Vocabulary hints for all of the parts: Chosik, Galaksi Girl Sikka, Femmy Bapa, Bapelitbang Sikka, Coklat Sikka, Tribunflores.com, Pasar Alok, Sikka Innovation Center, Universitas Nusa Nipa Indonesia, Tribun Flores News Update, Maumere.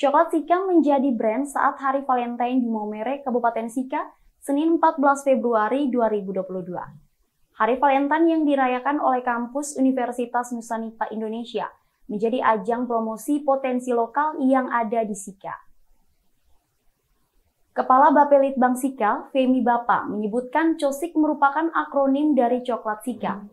Coklat Sikka menjadi brand saat Hari Valentine di Maumere, Kabupaten Sikka, Senin 14 Februari 2022. Hari Valentine yang dirayakan oleh kampus Universitas Nusa Nipa Indonesia menjadi ajang promosi potensi lokal yang ada di Sikka. Kepala Bapelitbang Sikka, Femmy Bapa, menyebutkan Chosik merupakan akronim dari Coklat Sikka.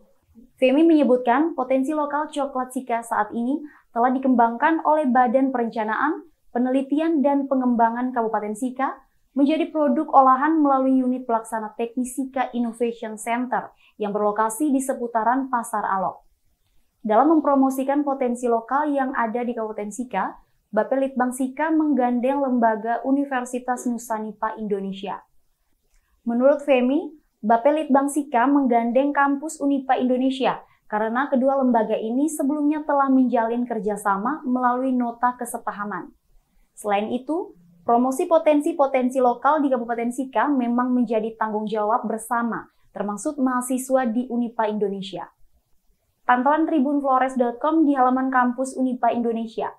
Femmy menyebutkan potensi lokal Coklat Sikka saat ini telah dikembangkan oleh Badan Perencanaan, Penelitian dan Pengembangan Kabupaten Sikka menjadi produk olahan melalui unit pelaksana teknis Sikka Innovation Center yang berlokasi di seputaran Pasar Alok. Dalam mempromosikan potensi lokal yang ada di Kabupaten Sikka, Bapelitbang Sikka menggandeng lembaga Universitas Nusa Nipa Indonesia. Menurut Femmy, Bapelitbang Sikka menggandeng kampus Unipa Indonesia karena kedua lembaga ini sebelumnya telah menjalin kerjasama melalui nota kesepahaman. Selain itu, promosi potensi-potensi lokal di Kabupaten Sikka memang menjadi tanggung jawab bersama, termasuk mahasiswa di Unipa Indonesia. Pantauan tribunflores.com di halaman kampus Unipa Indonesia.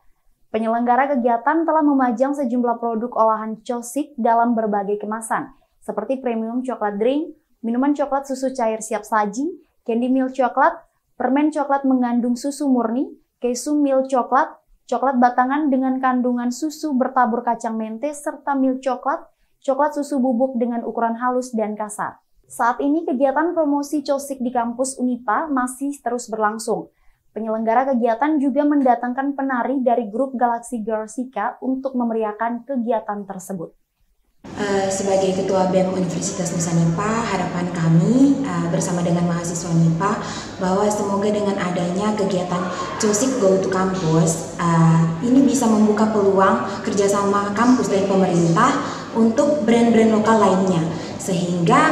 Penyelenggara kegiatan telah memajang sejumlah produk olahan Chosik dalam berbagai kemasan, seperti premium coklat drink, minuman coklat susu cair siap saji, candy milk coklat, permen coklat mengandung susu murni, keju milk coklat, coklat batangan dengan kandungan susu bertabur kacang mente serta milk coklat, coklat susu bubuk dengan ukuran halus dan kasar. Saat ini kegiatan promosi Chosik di kampus Unipa masih terus berlangsung. Penyelenggara kegiatan juga mendatangkan penari dari grup Galaxy Girl Sikka untuk memeriahkan kegiatan tersebut. Sebagai Ketua BEM Universitas Nusa Nipa, harapan kami bersama dengan mahasiswa Nipa bahwa semoga dengan adanya kegiatan Chosik Go to Campus ini bisa membuka peluang kerjasama kampus dan pemerintah untuk brand-brand lokal lainnya, sehingga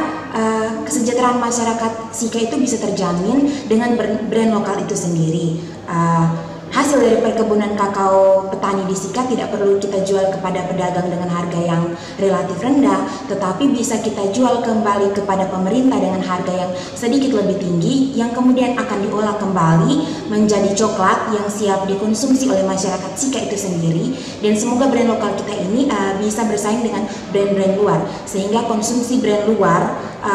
kesejahteraan masyarakat Sikka itu bisa terjamin dengan brand lokal itu sendiri. Hasil dari perkebunan kakao petani di Sikka tidak perlu kita jual kepada pedagang dengan harga yang relatif rendah, tetapi bisa kita jual kembali kepada pemerintah dengan harga yang sedikit lebih tinggi, yang kemudian akan diolah kembali menjadi coklat yang siap dikonsumsi oleh masyarakat Sikka itu sendiri. Dan semoga brand lokal kita ini bisa bersaing dengan brand-brand luar, sehingga konsumsi brand luar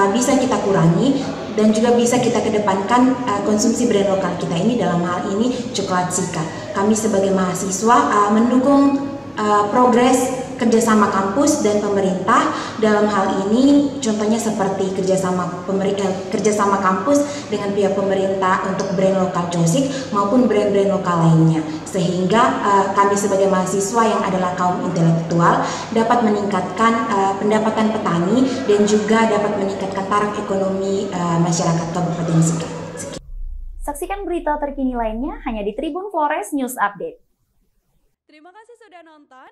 bisa kita kurangi, dan juga bisa kita kedepankan konsumsi brand lokal kita ini, dalam hal ini Coklat Sikka. Kami sebagai mahasiswa mendukung progres kerjasama kampus dan pemerintah dalam hal ini, contohnya seperti kerjasama kampus dengan pihak pemerintah untuk brand lokal Chosik maupun brand-brand lokal lainnya, sehingga kami sebagai mahasiswa yang adalah kaum intelektual dapat meningkatkan pendapatan petani dan juga dapat meningkatkan taraf ekonomi masyarakat Kabupaten Sikka. Saksikan berita terkini lainnya hanya di Tribun Flores News Update. Terima kasih sudah nonton.